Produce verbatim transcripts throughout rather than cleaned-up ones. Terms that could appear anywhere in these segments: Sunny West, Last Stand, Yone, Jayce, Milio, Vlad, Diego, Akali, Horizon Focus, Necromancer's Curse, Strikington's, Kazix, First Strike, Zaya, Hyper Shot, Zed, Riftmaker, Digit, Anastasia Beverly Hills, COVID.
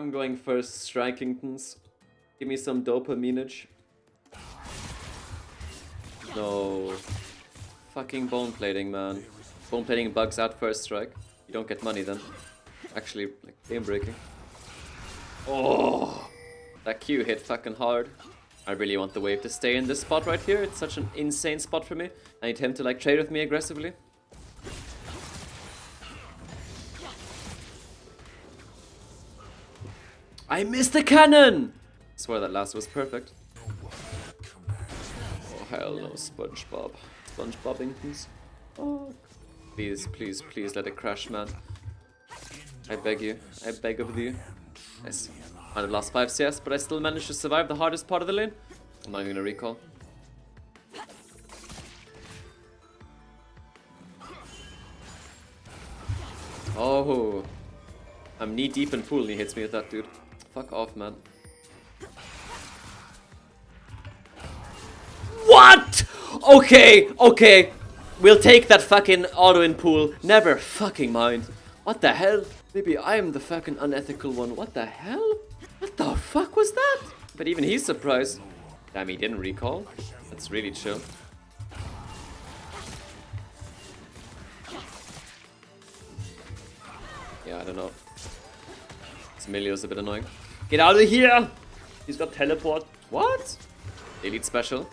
I'm going first Strikington's. Give me some dopamineage. No. Fucking bone plating, man. Bone plating bugs out first strike. You don't get money then. Actually, like, game breaking. Oh! That Q hit fucking hard. I really want the wave to stay in this spot right here. It's such an insane spot for me. I need him to like trade with me aggressively. I missed the cannon! I swear that last was perfect. Oh hell no, SpongeBob. SpongeBob please. Oh. Please, please, please let it crash, man. I beg you. I beg of thee. I might have lost five C S, but I still managed to survive the hardest part of the lane. I'm not even gonna recall. Oh. I'm knee deep in pool and he hits me with that, dude. Fuck off, man. What? Okay, okay. We'll take that fucking auto in pool. Never fucking mind. What the hell? Maybe I'm the fucking unethical one. What the hell? What the fuck was that? But even he's surprised. Damn, he didn't recall. That's really chill. Yeah, I don't know. This Milio's a bit annoying. Get out of here! He's got teleport. What? Elite special.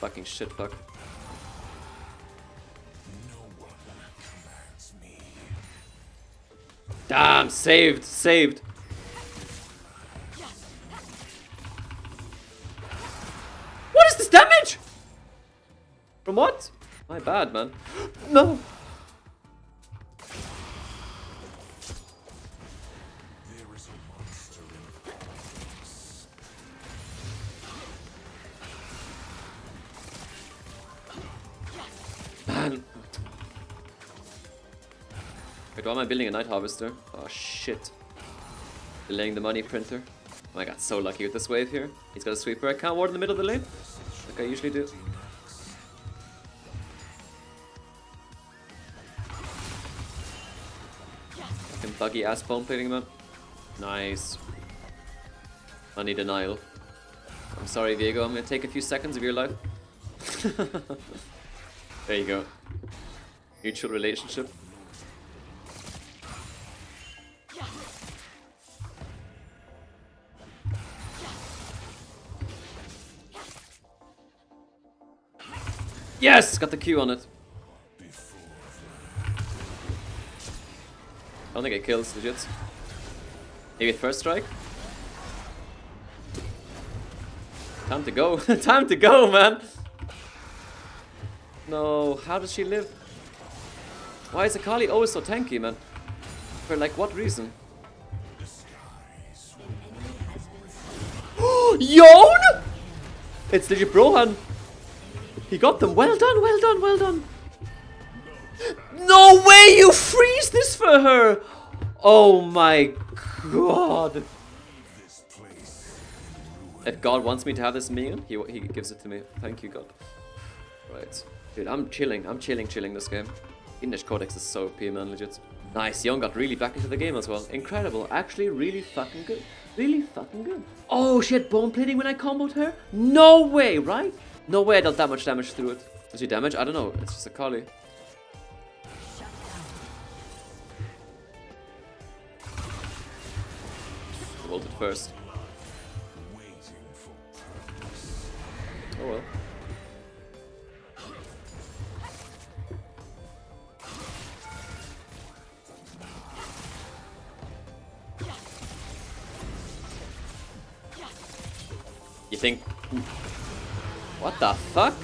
Fucking shit, fuck. Damn, saved, saved. What is this damage? From what? My bad, man. No. Wait, why am I building a Night Harvester? Oh shit. Delaying the money printer. Oh, I got so lucky with this wave here. He's got a sweeper. I can't ward in the middle of the lane, like I usually do. Fucking buggy ass bone plating, man. Nice. Money denial. I'm sorry, Diego. I'm gonna take a few seconds of your life. There you go. Mutual relationship. Yes! Got the Q on it. I don't think it kills, Digit. Maybe first strike? Time to go. Time to go, man! No, how does she live? Why is Akali always so tanky, man? For like what reason? Yone! It's Digit Brohan! He got them. Well done, well done, well done. No way you freeze this for her. Oh my god. If God wants me to have this meal, he, he gives it to me. Thank you, God. Right. Dude, I'm chilling. I'm chilling, chilling this game. English Codex is so O P, man, legit. Nice. Yone got really back into the game as well. Incredible. Actually, really fucking good. Really fucking good. Oh, she had bone plating when I comboed her? No way, right? No way I dealt that much damage through it. Was she damage? I don't know. It's just Akali. Vaulted first. Oh well. You think... What the fuck?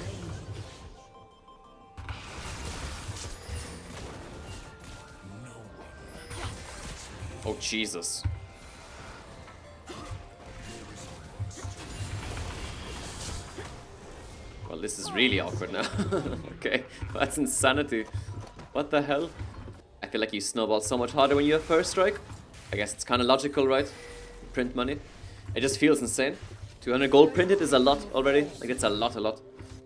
Oh Jesus. Well, this is really awkward now. Okay, that's insanity. What the hell? I feel like you snowball so much harder when you have first strike. I guess it's kind of logical, right? You print money. It just feels insane. two hundred gold printed is a lot already. Like, it's a lot, a lot.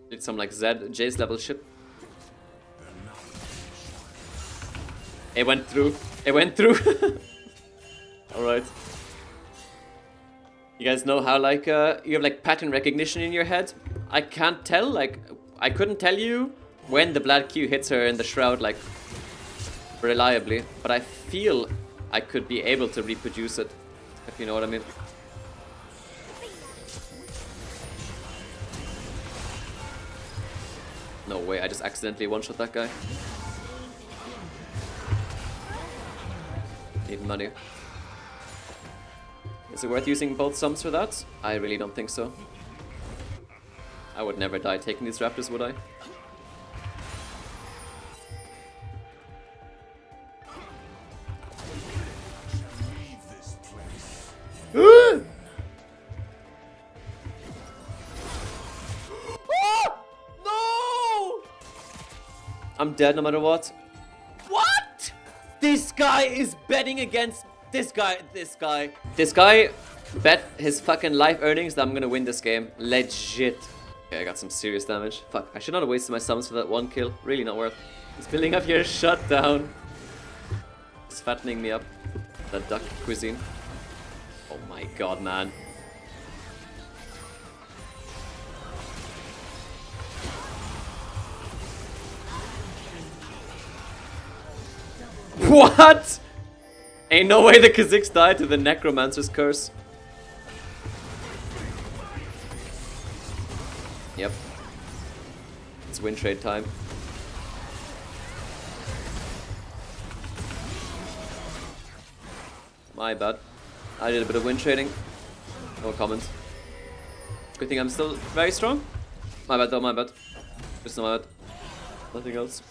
Did some, like, Zed, Jayce level shit. It went through. It went through. Alright. You guys know how, like, uh, you have, like, pattern recognition in your head? I can't tell, like, I couldn't tell you when the Vlad Q hits her in the Shroud, like, reliably. But I feel I could be able to reproduce it, if you know what I mean. No way, I just accidentally one-shot that guy. Need money. Is it worth using both sums for that? I really don't think so. I would never die taking these raptors, would I? No! I'm dead no matter what. What? This guy is betting against me. This guy, this guy, this guy bet his fucking life earnings that I'm gonna win this game. Legit. Okay, I got some serious damage. Fuck, I should not have wasted my summons for that one kill. Really not worth. He's building up your shutdown. He's fattening me up. That duck cuisine. Oh my god, man. What? Ain't no way the Kazix died to the Necromancer's Curse. Yep. It's win trade time. My bad. I did a bit of win trading. No comment. Good thing I'm still very strong. My bad though, my bad. Just my bad. Nothing else.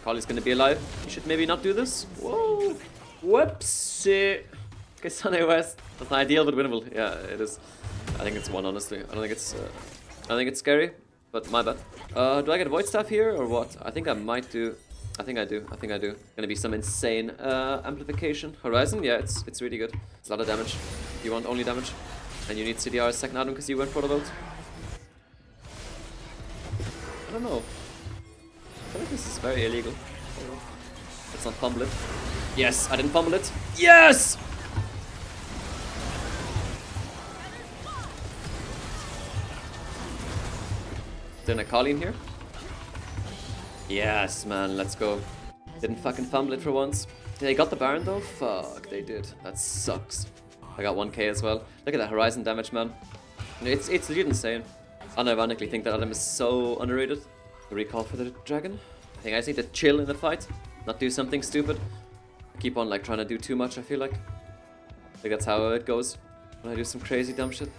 Akali's gonna be alive. You should maybe not do this. Whoa. Whoopsie. Okay, Sunny West. That's not ideal, but winnable. Yeah, it is. I think it's one, honestly. I don't think it's. Uh, I don't think it's scary, but my bad. Uh, do I get void staff here or what? I think I might do. I think I do. I think I do. Gonna be some insane uh, amplification. Horizon. Yeah, it's it's really good. It's a lot of damage. You want only damage, and you need C D R's second item because you went proto build. I don't know. I feel like this is very illegal. Let's not fumble it. Yes, I didn't fumble it. Yes! Is there an Akali in here? Yes, man, let's go. Didn't fucking fumble it for once. They got the Baron though? Fuck, they did. That sucks. I got one K as well. Look at that Horizon damage, man. It's, it's legit insane. I unironically think that item is so underrated. The recall for the dragon. I think I just need to chill in the fight. Not do something stupid. Keep on like trying to do too much, I feel like. I think that's how it goes when I do some crazy dumb shit.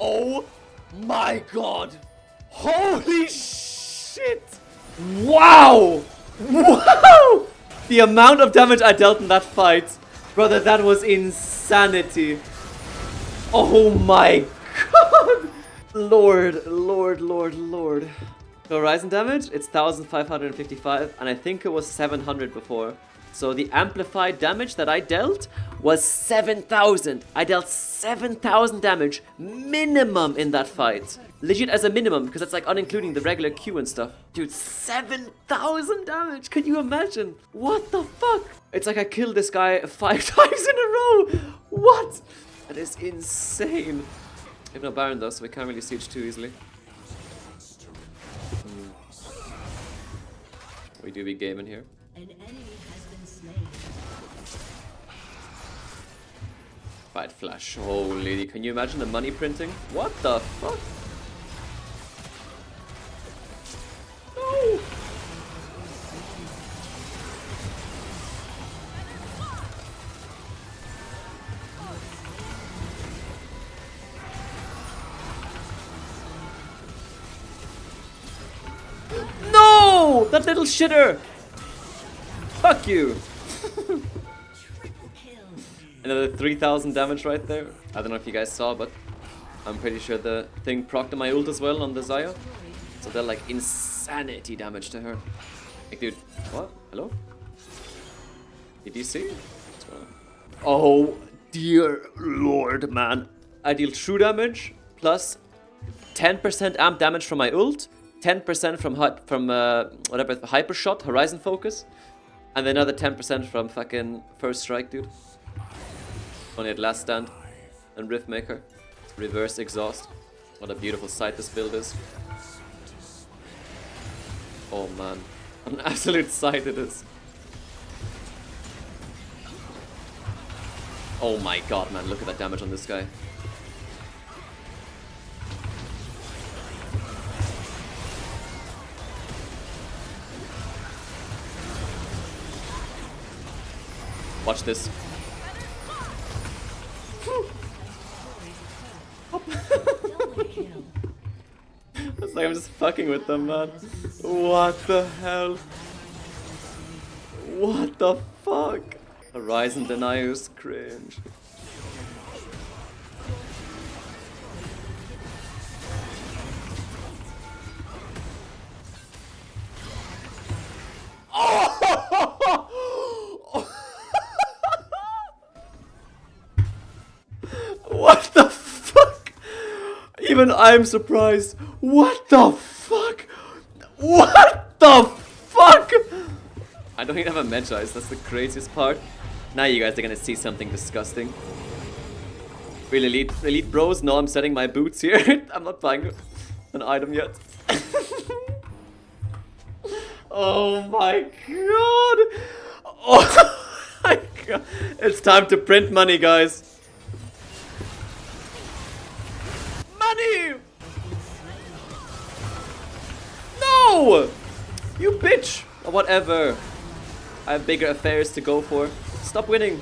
Oh my god! Holy shit! Wow! Wow! The amount of damage I dealt in that fight. Brother, that was insanity. Oh my god. Lord, lord, lord, lord. The Horizon damage, it's one thousand five hundred fifty-five, and I think it was seven hundred before. So the amplified damage that I dealt was seven thousand. I dealt seven thousand damage minimum in that fight. Legit as a minimum, because that's like unincluding the regular Q and stuff. Dude, seven thousand damage! Can you imagine? What the fuck? It's like I killed this guy five times in a row! What? That is insane. We have no Baron though, so we can't really siege too easily. Mm. We do be gaming here. An enemy has been slain. Fight flash. Holy, can you imagine the money printing? What the fuck? No! That little shitter! Fuck you! Another three thousand damage right there. I don't know if you guys saw, but I'm pretty sure the thing proc'd my ult as well on the Zaya. So they're like insanity damage to her. Like, dude, what? Hello? Did you see? What's going on? Oh, dear lord, man. I deal true damage, plus ten percent amp damage from my ult, ten percent from, from uh, whatever, Hyper Shot, Horizon Focus, and another ten percent from fucking First Strike, dude. Only at Last Stand and Riftmaker. Reverse exhaust. What a beautiful sight this build is. Oh man, what an absolute sight it is. Oh my god, man, look at that damage on this guy. Watch this. It's like I'm just fucking with them, man. What the hell? What the fuck? Horizon deniers cringe. What the fuck? Even I'm surprised. What the fuck? What the fuck? I don't even have a Medjayce, that's the craziest part. Now you guys are gonna see something disgusting. Really, elite, elite bros? No, I'm setting my boots here. I'm not buying an item yet. Oh my god. Oh my god. It's time to print money, guys. No! You bitch! Or whatever. I have bigger affairs to go for. Stop winning.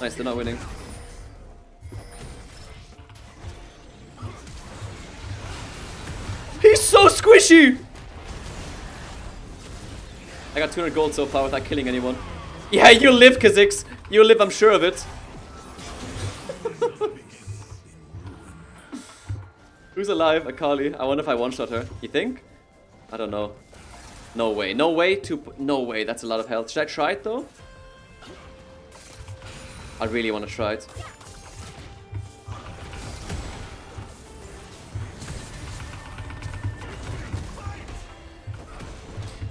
Nice, they're not winning. He's so squishy! I got two hundred gold so far without killing anyone. Yeah, you live, Kazix. You live, I'm sure of it. Who's alive? Akali. I wonder if I one-shot her. You think? I don't know. No way. No way to... No way. That's a lot of health. Should I try it, though? I really want to try it.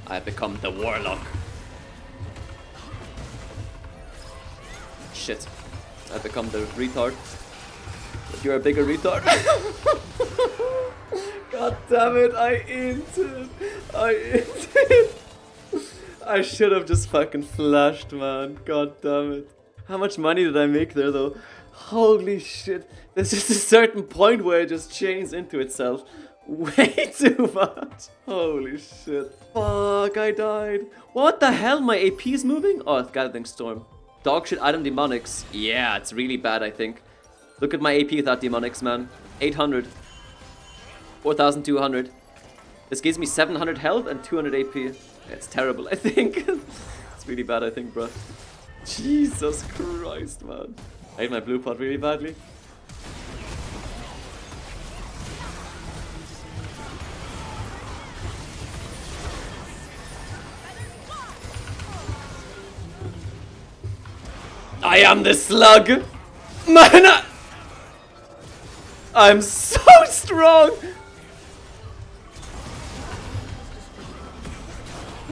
I have become the warlock. Shit. I have become the retard. But you're a bigger retard. God damn it, I inted. I inted. I should have just fucking flashed, man. God damn it. How much money did I make there, though? Holy shit. There's just a certain point where it just chains into itself. Way too much. Holy shit. Fuck, I died. What the hell? My A P is moving? Oh, it's Gathering Storm. Dog shit item demonics. Yeah, it's really bad, I think. Look at my A P without demonics, man. eight hundred. four thousand two hundred. This gives me seven hundred health and two hundred A P. It's terrible, I think. It's really bad, I think, bro. Jesus Christ, man. I hate my blue pot really badly. I am the slug! Man, I'm so strong!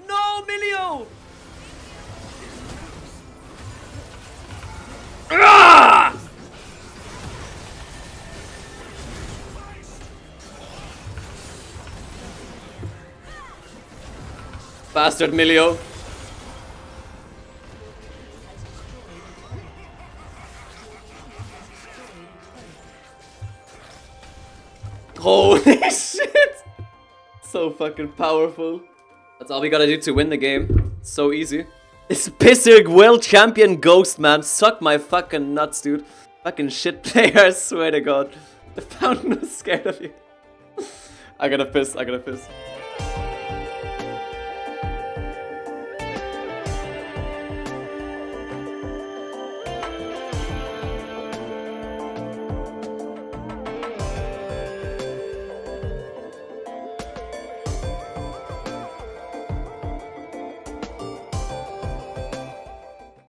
No, Milio! Ah! Bastard Milio. Holy shit! So fucking powerful. That's all we gotta do to win the game. It's so easy. It's Pisserg World Champion Ghost, man. Suck my fucking nuts, dude. Fucking shit player, I swear to god. The fountain was scared of you. I gotta piss, I gotta piss.